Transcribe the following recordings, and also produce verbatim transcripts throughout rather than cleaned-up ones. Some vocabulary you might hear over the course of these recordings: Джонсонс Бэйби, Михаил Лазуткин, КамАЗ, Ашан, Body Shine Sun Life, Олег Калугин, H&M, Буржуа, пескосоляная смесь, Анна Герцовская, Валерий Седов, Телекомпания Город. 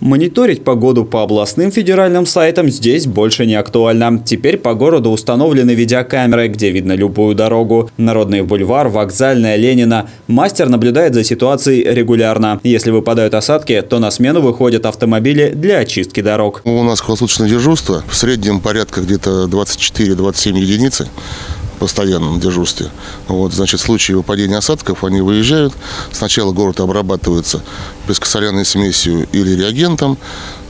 Мониторить погоду по областным федеральным сайтам здесь больше не актуально. Теперь по городу установлены видеокамеры, где видно любую дорогу. Народный бульвар, Вокзальная, Ленина. Мастер наблюдает за ситуацией регулярно. Если выпадают осадки, то на смену выходят автомобили для очистки дорог. У нас круглосуточное дежурство. В среднем порядка где-то двадцать четыре — двадцать семь единицы. Постоянном дежурстве. Вот, значит, в случае выпадения осадков они выезжают. Сначала город обрабатывается пескосоляной смесью или реагентом.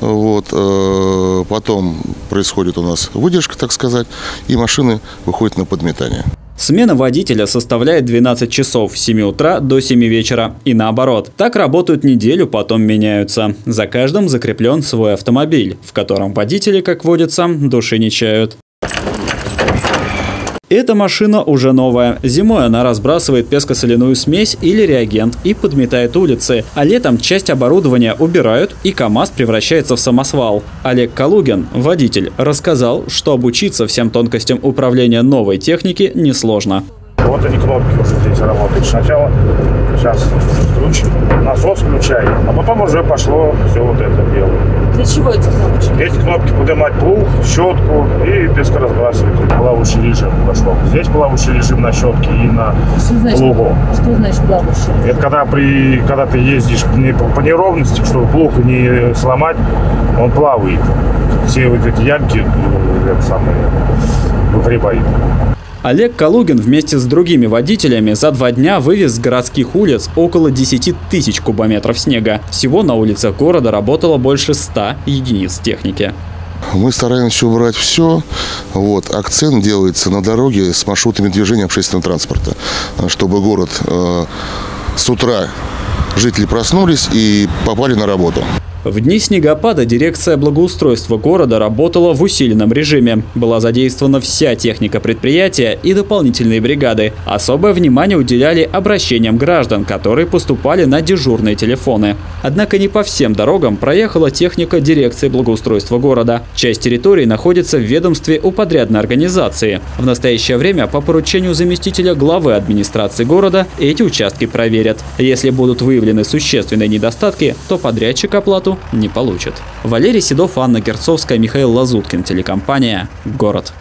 Вот, э, потом происходит у нас выдержка, так сказать, и машины выходят на подметание. Смена водителя составляет двенадцать часов, с семи утра до семи вечера, и наоборот. Так работают неделю, потом меняются. За каждым закреплен свой автомобиль, в котором водители, как водится, души не чают. Эта машина уже новая. Зимой она разбрасывает пескосоляную смесь или реагент и подметает улицы. А летом часть оборудования убирают, и КамАЗ превращается в самосвал. Олег Калугин, водитель, рассказал, что обучиться всем тонкостям управления новой техники несложно. Вот они кнопки, вот здесь работают. Сначала сейчас ключ, насос включаем, а потом уже пошло все вот это дело. Для чего эти кнопки? Эти кнопки поднимать пол, щетку и пескоразбрасывать. Плавающий режим пошло. Здесь плавающий режим на щетке и на плугу. Что значит плавающий? Это когда, при, когда ты ездишь по неровности, чтобы плуг не сломать, он плавает. Все вот эти ямки выгребают. Олег Калугин вместе с другими водителями за два дня вывез с городских улиц около десяти тысяч кубометров снега. Всего на улицах города работало больше ста единиц техники. Мы стараемся убрать все. Вот. Акцент делается на дороге с маршрутами движения общественного транспорта, чтобы город э, с утра жители проснулись и попали на работу. В дни снегопада дирекция благоустройства города работала в усиленном режиме. Была задействована вся техника предприятия и дополнительные бригады. Особое внимание уделяли обращениям граждан, которые поступали на дежурные телефоны. Однако не по всем дорогам проехала техника дирекции благоустройства города. Часть территорий находится в ведомстве у подрядной организации. В настоящее время по поручению заместителя главы администрации города эти участки проверят. Если будут выявлены существенные недостатки, то подрядчик оплату не получат. Валерий Седов, Анна Герцовская, Михаил Лазуткин. Телекомпания «Город».